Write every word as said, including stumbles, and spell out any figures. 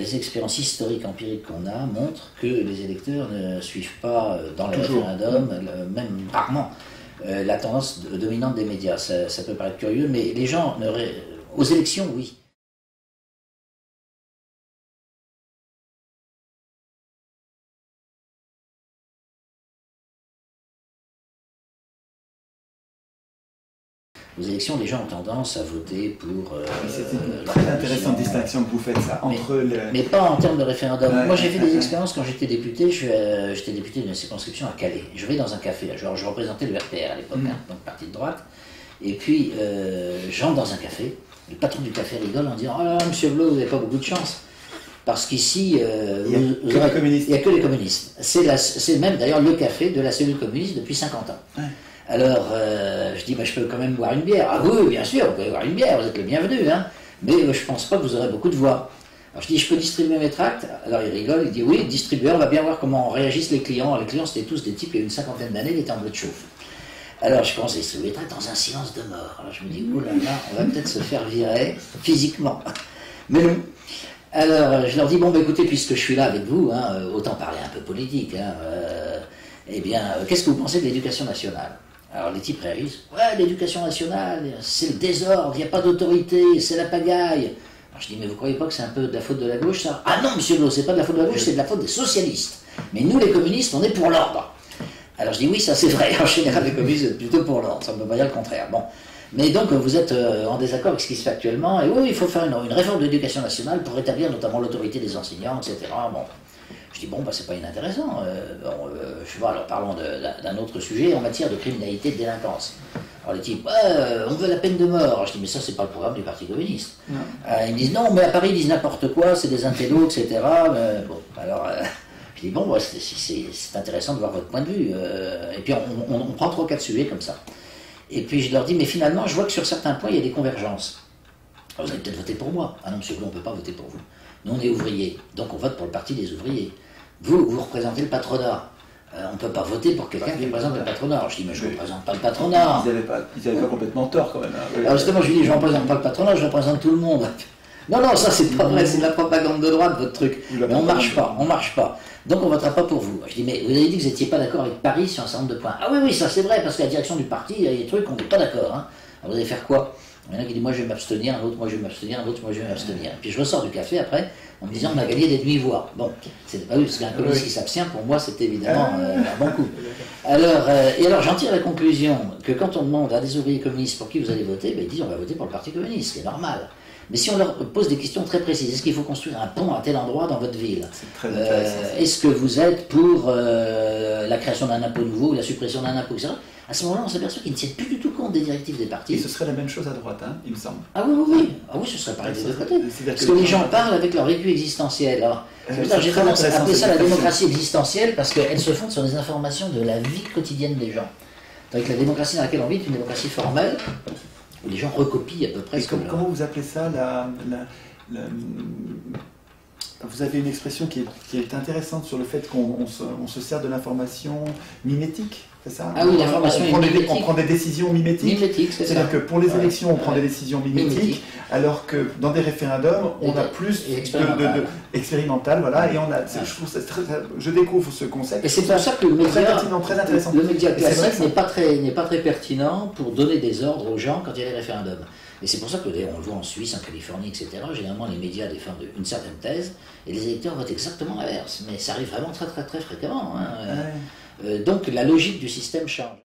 les expériences historiques empiriques qu'on a montrent que les électeurs ne suivent pas dans les référendums, même rarement, euh, la tendance dominante des médias. Ça, ça peut paraître curieux, mais les gens, ne ré... aux élections, oui. Aux élections, les gens ont tendance à voter pour... Euh, c'est une très intéressante distinction que vous faites, ça, entre mais, le... Mais pas en termes de référendum. Ouais. Moi, j'ai fait des expériences quand j'étais député. J'étais euh, député d'une circonscription à Calais. Je vais dans un café. Là. Je, je représentais le R P R à l'époque, mmh. hein, donc parti de droite. Et puis, euh, j'entre dans un café. Le patron du café rigole en disant « Ah, oh, monsieur Blot, vous n'avez pas beaucoup de chance. » Parce qu'ici, euh, il n'y a, aurez... a que les communistes. C'est même, d'ailleurs, le café de la cellule communiste depuis cinquante ans. Ouais. Alors, euh, je dis, bah, je peux quand même boire une bière. Ah oui, bien sûr, vous pouvez boire une bière, vous êtes le bienvenu, hein. Mais euh, je pense pas que vous aurez beaucoup de voix. Alors je dis, je peux distribuer mes tracts. Alors il rigole, il dit, oui, le distributeur, on va bien voir comment réagissent les clients. Les clients, c'était tous des types, il y a une cinquantaine d'années, ils étaient en bleu de chauffe. Alors je commence à distribuer les tracts dans un silence de mort. Alors je me dis, oh là là, on va peut-être se faire virer physiquement. Mais non. Alors je leur dis, bon, bah, écoutez, puisque je suis là avec vous, hein, autant parler un peu politique, hein. Euh, eh bien, euh, qu'est-ce que vous pensez de l'éducation nationale ? Alors les types réagissent, ouais, l'éducation nationale, c'est le désordre, il n'y a pas d'autorité, c'est la pagaille. Alors je dis, mais vous ne croyez pas que c'est un peu de la faute de la gauche, ça? Ah non, monsieur Blot, c'est pas de la faute de la gauche, c'est de la faute des socialistes. Mais nous, les communistes, on est pour l'ordre. Alors je dis, oui, ça c'est vrai, en général, les communistes sont plutôt pour l'ordre, ça ne peut pas dire le contraire. Bon. Mais donc, vous êtes en désaccord avec ce qui se fait actuellement, et oui, il faut faire une, une réforme de l'éducation nationale pour rétablir notamment l'autorité des enseignants, et cetera. Bon. Je dis, bon, bah, c'est pas inintéressant. Euh, bon, euh, je vois, alors parlons d'un autre sujet en matière de criminalité et de délinquance. Alors les types, euh, on veut la peine de mort. Alors, je dis, mais ça, c'est pas le programme du Parti communiste. Euh, ils me disent, non, mais à Paris, ils disent n'importe quoi, c'est des intellos, et cetera. Mais, bon, alors, euh, je dis, bon, bah, c'est intéressant de voir votre point de vue. Euh, et puis, on, on, on prend trois, quatre sujets comme ça. Et puis, je leur dis, mais finalement, je vois que sur certains points, il y a des convergences. Alors, vous allez peut-être voter pour moi. Ah non, monsieur Blot, on ne peut pas voter pour vous. Nous, on est ouvriers, donc on vote pour le parti des ouvriers. Vous, vous représentez le patronat. Euh, on ne peut pas voter pour quelqu'un qui représente le patronat. Alors, je dis, mais je ne oui. représente pas le patronat. Ils n'avaient pas, pas complètement tort, quand même. Hein. Oui. Alors, justement, je lui dis, je ne représente pas le patronat, je représente tout le monde. Non, non, ça, c'est pas vrai, c'est de la propagande de droite, votre truc. Mais on ne marche pas, on ne marche pas. Donc, on ne votera pas pour vous. Je dis, mais vous avez dit que vous n'étiez pas d'accord avec Paris sur un certain nombre de points. Ah oui, oui, ça, c'est vrai, parce que la direction du parti, il y a des trucs qu'on n'est pas d'accord. Hein. Alors, vous allez faire quoi ? Il y en a qui dit moi je vais m'abstenir, l'autre moi je vais m'abstenir, l'autre moi je vais m'abstenir. Puis je ressors du café après en me disant on a gagné des demi-voix. Bon, c'est pas oui, parce qu'un communiste qui s'abstient, pour moi c'est évidemment euh, un bon coup. Alors, euh, et alors j'en tire la conclusion que quand on demande à des ouvriers communistes pour qui vous allez voter, ben, ils disent on va voter pour le Parti communiste, c'est normal. Mais si on leur pose des questions très précises, est-ce qu'il faut construire un pont à tel endroit dans votre ville? C'est très intéressant. Euh, est-ce que vous êtes pour euh, la création d'un impôt nouveau ou la suppression d'un impôt, et cetera. À ce moment-là, on s'aperçoit qu'ils ne tiennent plus du tout compte des directives des partis. Et ce serait la même chose à droite, hein, il me semble. Ah oui, oui, oui. Ah oui, ce serait pareil des deux côtés. Parce que les gens parlent avec leur vécu existentiel. J'ai commencé à appeler ça la démocratie existentielle parce qu'elle se fonde sur des informations de la vie quotidienne des gens. Donc la démocratie dans laquelle on vit est une démocratie formelle, où les gens recopient à peu près ce que... Comment vous appelez ça la, la, la... Vous avez une expression qui est, qui est intéressante sur le fait qu'on se, se sert de l'information mimétique, c'est ça? Ah oui, l'information est mimétique. On prend des décisions mimétiques. Mimétique, c'est ça. C'est-à-dire que pour les élections, ouais, on prend ouais. des décisions mimétiques, mimétique. alors que dans des référendums, on a plus expérimental, voilà, et on a... Je, trouve ça très, je découvre ce concept. Et c'est pour ça que le média, très pertinent, très intéressant. Le média classique n'est pas, pas très pertinent pour donner des ordres aux gens quand il y a des référendums. Et c'est pour ça que on le voit en Suisse, en Californie, et cetera. Généralement, les médias défendent une certaine thèse et les électeurs votent exactement l'inverse. Mais ça arrive vraiment très, très, très fréquemment. Hein. Ouais. Euh, donc, la logique du système change.